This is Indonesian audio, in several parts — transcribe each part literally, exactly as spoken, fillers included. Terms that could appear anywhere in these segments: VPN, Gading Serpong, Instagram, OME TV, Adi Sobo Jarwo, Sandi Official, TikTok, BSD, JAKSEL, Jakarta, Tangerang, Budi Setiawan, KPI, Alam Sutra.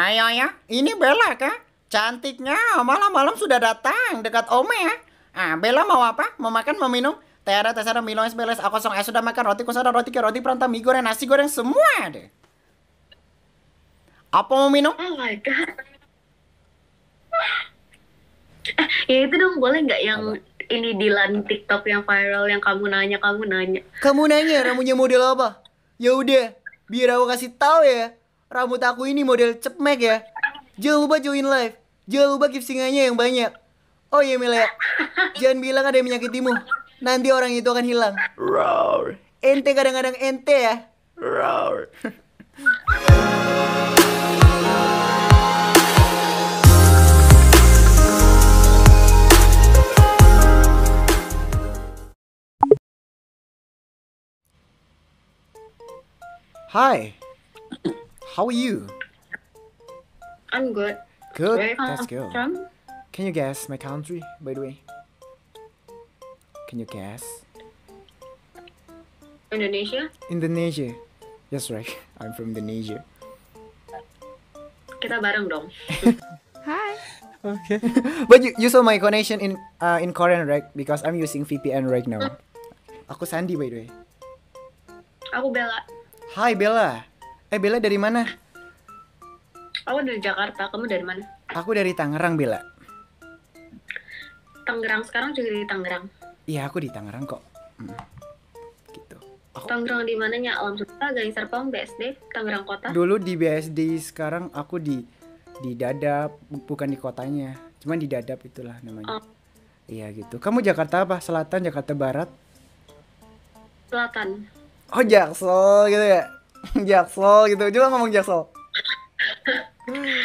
Ayo ya, ini Bella kah? Cantiknya malam-malam sudah datang dekat Ome ya. Ah, Bella mau apa? Mau makan, mau minum? Tera, tesera, minum, es, beles, aku kosong, es, sudah makan roti kusada, roti ke roti, perantami goreng, nasi goreng, semua deh. Apa mau minum? Oh my God. Ya itu dong, boleh nggak yang apa? Ini di lan TikTok yang viral yang kamu nanya, kamu nanya. Kamu nanya rambutnya model apa? Ya udah, biar aku kasih tahu ya. Rambut aku ini model cepmek ya. Jangan lupa join live. Jangan lupa give singanya yang banyak. Oh iya Mila, jangan bilang ada yang menyakitimu. Nanti orang itu akan hilang. Roar. Ente kadang-kadang ente ya. Roar. Hi, how are you? I'm good. Good? Where That's good. From? Can you guess my country, by the way? Can you guess? Indonesia? Indonesia. Yes, right. I'm from Indonesia. Kita bareng dong. Hi. Okay. But you, you saw my connection in uh, in Korean, right? Because I'm using V P N right now. Aku Sandi, by the way. Aku Bella. Hai Bella, eh Bella dari mana? Aku dari Jakarta, kamu dari mana? Aku dari Tangerang Bella. Tangerang sekarang juga di Tangerang. Iya aku di Tangerang kok. Hmm. Gitu. Aku... Tangerang di mananya? Alam Sutra, Gading Serpong, B S D, Tangerang Kota. Dulu di B S D, sekarang aku di di Dadap, bukan di kotanya, cuman di Dadap itulah namanya. Oh. Iya gitu. Kamu Jakarta apa? Selatan, Jakarta Barat? Selatan. Oh Jaksel gitu ya, Jaksel gitu, coba ngomong Jaksel.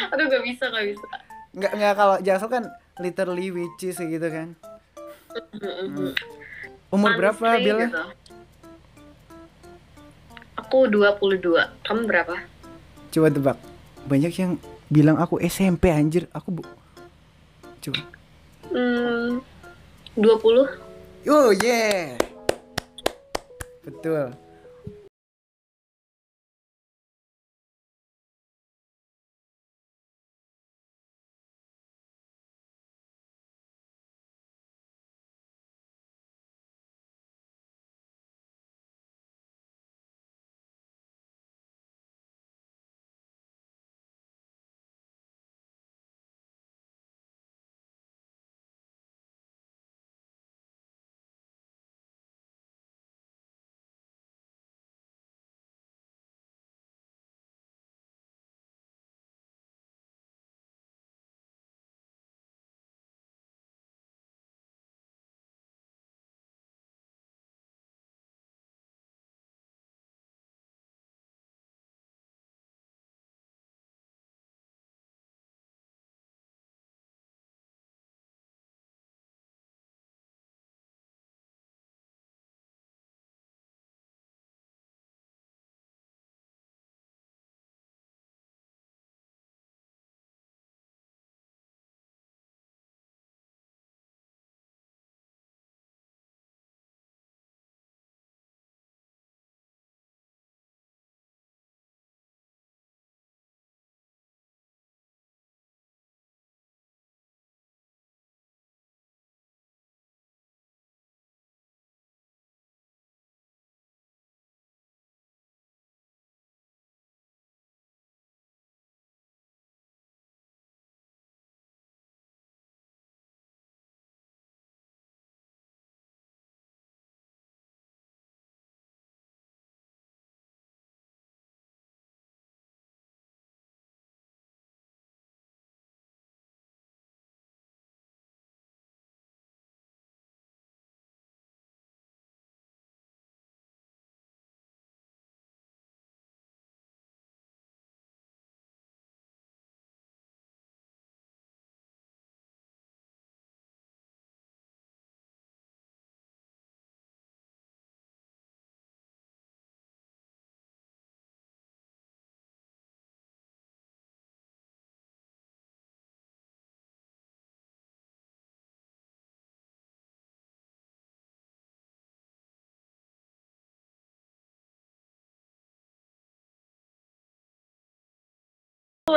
Aduh gak bisa, gak bisa. Nggak, nggak kalau Jaksel kan literally which is gitu kan. Hmm. Umur Manstri berapa Bella? Gitu. Aku dua puluh dua, kamu berapa? Coba tebak, banyak yang bilang aku S M P anjir, aku bu. Coba. Hmm, dua puluh. Oh yeah. Betul.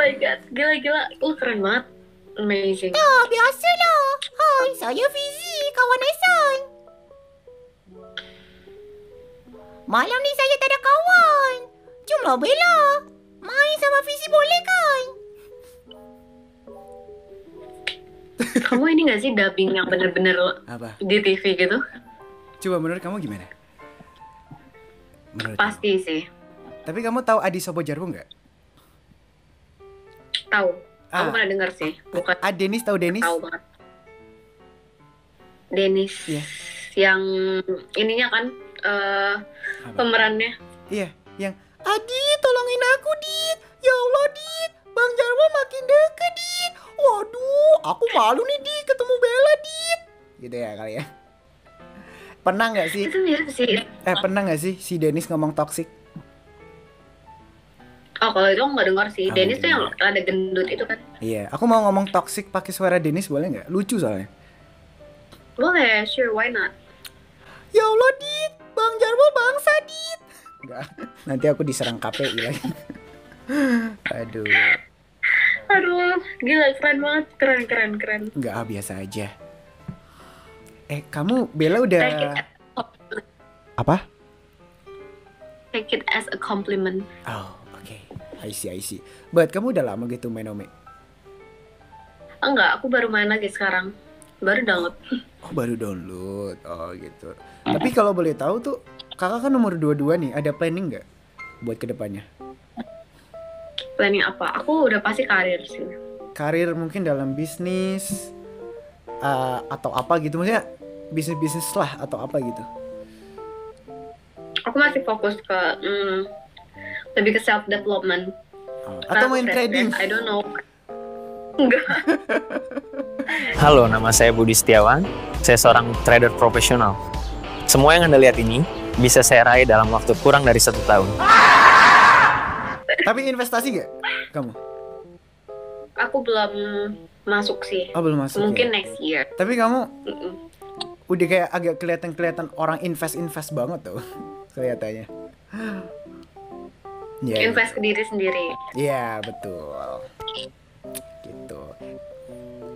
my god, gila-gila, lu keren banget. Amazing. Ya, biasa lah. Hai, saya Fizi, kawan Hasan. Malam ni saya tak ada kawan. Jomlah Bella, main sama Fizi boleh kan? Kamu ini gak sih dubbing yang bener-bener di T V gitu? Coba menurut kamu gimana? Menurut Pasti kamu. sih. Tapi kamu tahu Adi Sobo Jarwo gak? Tahu. Ah. Aku pernah dengar sih. Bukan. Ah, Dennis tahu Dennis? Tahu banget. Dennis. Iya. Yeah. Yang ininya kan uh, pemerannya. Iya, yang Adi tolongin aku, Dit. Ya Allah, Dit. Bang Jarwo makin deket, Dit. Waduh, aku malu nih, Dit, ketemu Bella, Dit. Gitu ya kali ya. Pernah nggak sih? Itu mirip sih. Eh, pernah nggak sih si Dennis ngomong toksik? Oh, kalau itu aku nggak dengar sih. Oh, Dennis tuh yang ada gendut itu kan? Iya, yeah. Aku mau ngomong toksik pakai suara Dennis boleh nggak? Lucu soalnya. Boleh, sure, why not? Ya Allah, Dit, Bang Jarwo bangsa, Dit. Enggak, nanti aku diserang K P I lagi. Aduh. Aduh, gila keren banget, keren keren keren. Enggak, biasa aja. Eh, kamu Bella udah Take it as a apa? Take it as a compliment. Oh, oke. Okay. I see, I see. But kamu udah lama gitu main Ome? Enggak, aku baru main lagi sekarang. Baru download. Oh, baru download. Oh, gitu. Tapi kalau boleh tahu tuh, kakak kan nomor dua puluh dua nih, ada planning nggak buat kedepannya? Planning apa? Aku udah pasti karir sih. Karir mungkin dalam bisnis uh, atau apa gitu, maksudnya bisnis-bisnis lah atau apa gitu. Aku masih fokus ke mm, lebih ke self development. Oh. Atau main trading? I don't know. Enggak. Halo, nama saya Budi Setiawan. Saya seorang trader profesional. Semua yang Anda lihat ini bisa saya raih dalam waktu kurang dari satu tahun. Tapi investasi gak kamu? Aku belum masuk sih. Oh, belum masuk. Mungkin ya? Next year. Tapi kamu Mm-mm. udah kayak agak kelihatan-kelihatan orang invest-invest banget tuh kelihatannya. Yeah, invest gitu. Ke diri sendiri. Iya, yeah, betul. Gitu.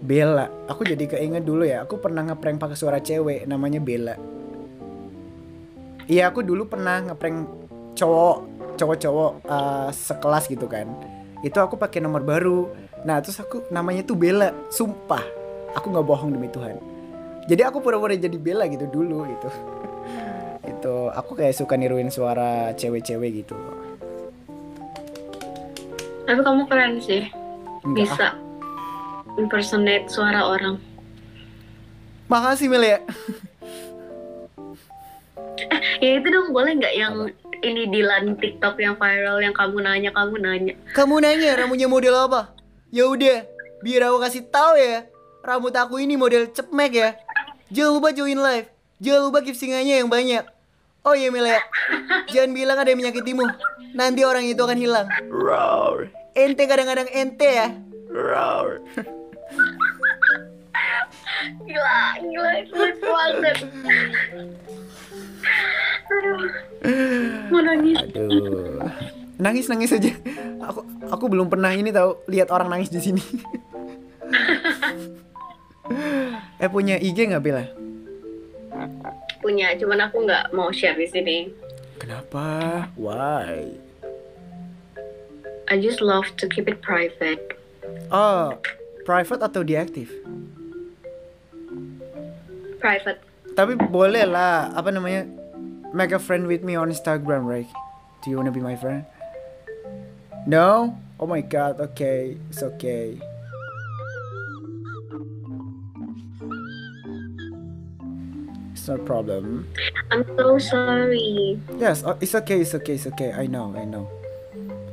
Bella, aku jadi keinget dulu ya. Aku pernah ngeprank pakai suara cewek, namanya Bella. Iya, aku dulu pernah ngeprank cowok, cowok-cowok uh, sekelas gitu kan. Itu aku pakai nomor baru. Nah, terus aku namanya tuh Bella. Sumpah, aku nggak bohong demi Tuhan. Jadi aku pura-pura jadi Bella gitu dulu gitu. Itu aku kayak suka niruin suara cewek-cewek gitu. Tapi kamu keren sih. Enggak, bisa ah. impersonate suara orang. Makasih, Mil ya. Eh, ya itu dong, boleh nggak yang apa? Ini di lan TikTok yang viral yang kamu nanya, kamu nanya. Kamu nanya rambutnya model apa? Ya udah, biar aku kasih tahu ya. Rambut aku ini model cepmek ya. Jangan lupa join live. Jangan lupa give singanya yang banyak. Oh iya, Mil ya. Jangan bilang ada yang menyakitimu. Nanti orang itu akan hilang. Roar. Ente kadang-kadang ente ya. Roar. Gila, gila, lucu banget. Mau nangis. Aduh. Nangis nangis aja. Aku aku belum pernah ini tahu lihat orang nangis di sini. Eh, punya I G nggak, Bella? Punya, cuman aku nggak mau share di sini. Kenapa? Why? I just love to keep it private. Oh, private atau deaktif? Private. Tapi boleh lah, apa namanya, make a friend with me on Instagram, right? Do you wanna be my friend? No? Oh my god, okay, it's okay. It's no problem. I'm so sorry. Yes, it's okay, it's okay, it's okay. I know, I know.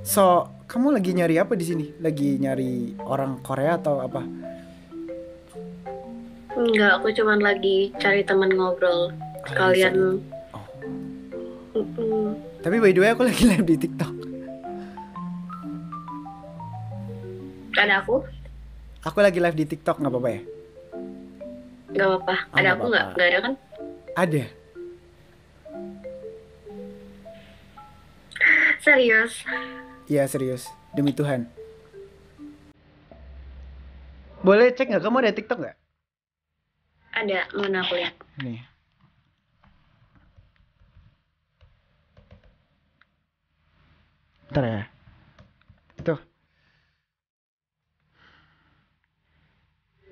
So, kamu lagi nyari apa di sini? Lagi nyari orang Korea atau apa? Enggak, aku cuman lagi cari teman ngobrol. Oh, kalian. Oh. Mm -mm. Tapi by the way, aku lagi live di TikTok. Ada aku? Aku lagi live di TikTok, nggak apa-apa ya? Nggak apa-apa. Oh, ada aku nggak? Nggak ada kan? Ada. Serius? Iya, serius, demi Tuhan. Boleh cek nggak? Kamu ada TikTok nggak? Ada, mana aku lihat. Nih. Bentar ya. Tuh.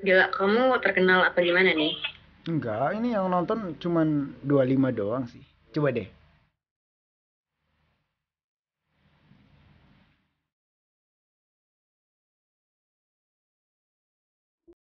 Gila, kamu terkenal apa gimana nih? Enggak, ini yang nonton cuman dua puluh lima doang sih. Coba deh.